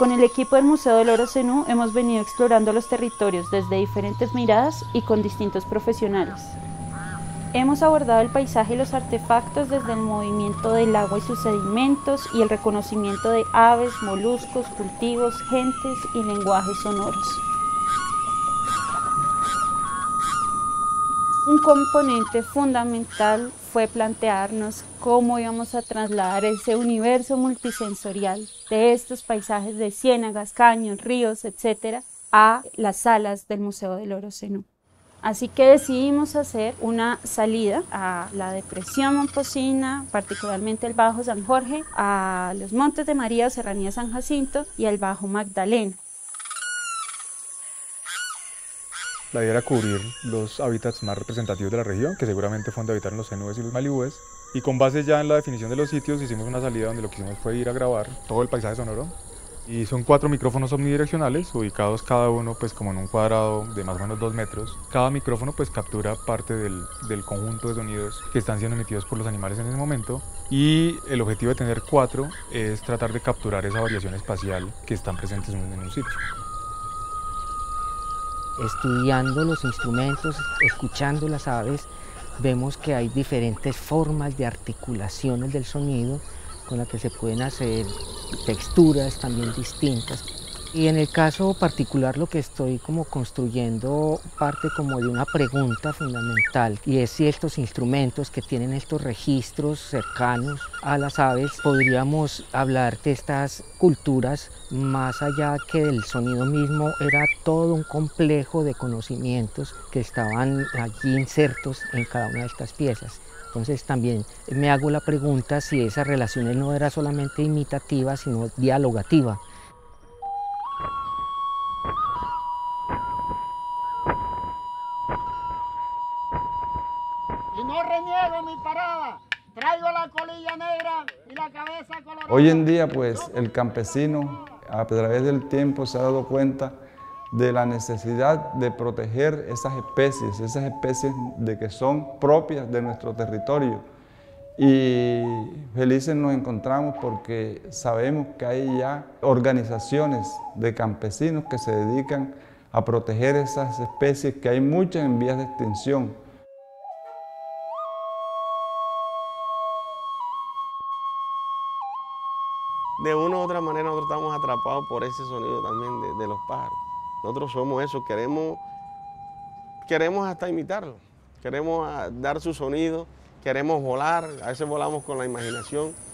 Con el equipo del Museo del Oro Zenú hemos venido explorando los territorios desde diferentes miradas y con distintos profesionales. Hemos abordado el paisaje y los artefactos desde el movimiento del agua y sus sedimentos y el reconocimiento de aves, moluscos, cultivos, gentes y lenguajes sonoros. Un componente fundamental fue plantearnos cómo íbamos a trasladar ese universo multisensorial de estos paisajes de ciénagas, caños, ríos, etc., a las salas del Museo del Oro Zenú. Así que decidimos hacer una salida a la depresión Mompocina, particularmente el Bajo San Jorge, a los Montes de María, Serranía San Jacinto y al Bajo Magdalena. La idea era cubrir los hábitats más representativos de la región, que seguramente fueron de habitar en los cenúes y los malibúes. Y con base ya en la definición de los sitios, hicimos una salida donde lo que hicimos fue ir a grabar todo el paisaje sonoro. Y son 4 micrófonos omnidireccionales, ubicados cada uno pues como en un cuadrado de más o menos 2 metros. Cada micrófono pues captura parte del conjunto de sonidos que están siendo emitidos por los animales en ese momento. Y el objetivo de tener 4 es tratar de capturar esa variación espacial que están presentes en un sitio. Estudiando los instrumentos, escuchando las aves, vemos que hay diferentes formas de articulaciones del sonido con las que se pueden hacer texturas también distintas. Y en el caso particular lo que estoy como construyendo parte como de una pregunta fundamental, y es si estos instrumentos que tienen estos registros cercanos a las aves, podríamos hablar de estas culturas más allá que del sonido mismo. Era todo un complejo de conocimientos que estaban allí insertos en cada una de estas piezas. Entonces también me hago la pregunta si esas relaciones no eran solamente imitativas, sino dialogativas. Hoy en día, pues, el campesino a través del tiempo se ha dado cuenta de la necesidad de proteger esas especies de que son propias de nuestro territorio. Y felices nos encontramos porque sabemos que hay ya organizaciones de campesinos que se dedican a proteger esas especies, que hay muchas en vías de extinción. De una u otra manera nosotros estamos atrapados por ese sonido también de los pájaros. Nosotros somos eso, queremos hasta imitarlo, queremos dar su sonido, queremos volar, a veces volamos con la imaginación.